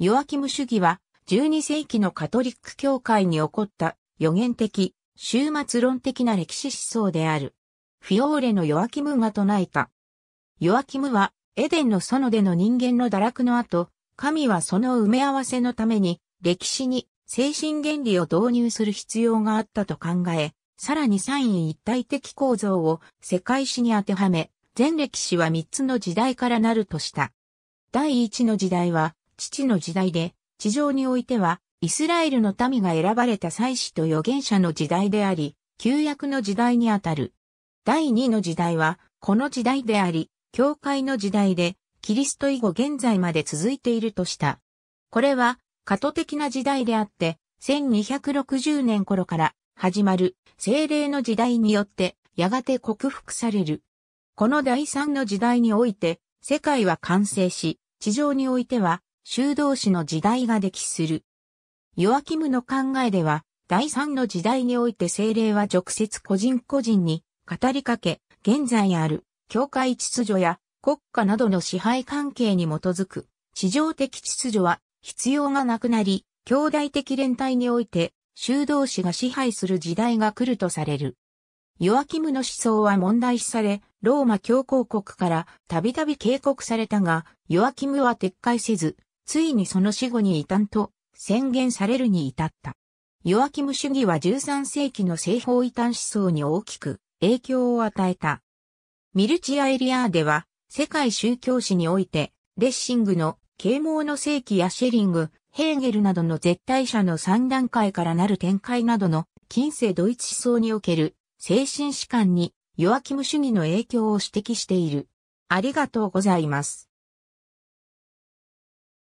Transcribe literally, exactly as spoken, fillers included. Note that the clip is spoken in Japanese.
ヨアキム主義は、じゅうに世紀のカトリック教会に起こった、予言的、終末論的な歴史思想である。フィオーレのヨアキムが唱えた。ヨアキムは、エデンの園での人間の堕落の後、神はその埋め合わせのために、歴史に精神原理を導入する必要があったと考え、さらに三位一体的構造を世界史に当てはめ、全歴史は三つの時代からなるとした。第一の時代は、父の時代で、地上においては、イスラエルの民が選ばれた祭司と預言者の時代であり、旧約の時代にあたる。第二の時代は、この時代であり、教会の時代で、キリスト以後現在まで続いているとした。これは、過渡的な時代であって、せんにひゃくろくじゅうねん頃から始まる聖霊の時代によって、やがて克服される。この第三の時代において、世界は完成し、地上においては、修道士の時代が歴する。ヨアキムの考えでは、第三の時代において聖霊は直接個人個人に語りかけ、現在ある教会秩序や国家などの支配関係に基づく地上的秩序は必要がなくなり、兄弟的連帯において修道士が支配する時代が来るとされる。ヨアキムの思想は問題視され、ローマ教皇国からたびたび警告されたが、ヨアキムは撤回せず、ついにその死後に異端と宣言されるに至った。ヨアキム主義はじゅうさん世紀の西方異端思想に大きく影響を与えた。ミルチア・エリアーデは世界宗教史においてレッシングの啓蒙の世紀やシェリング、ヘーゲルなどの絶対者のさん段階からなる展開などの近世ドイツ思想における精神史観にヨアキム主義の影響を指摘している。ありがとうございます。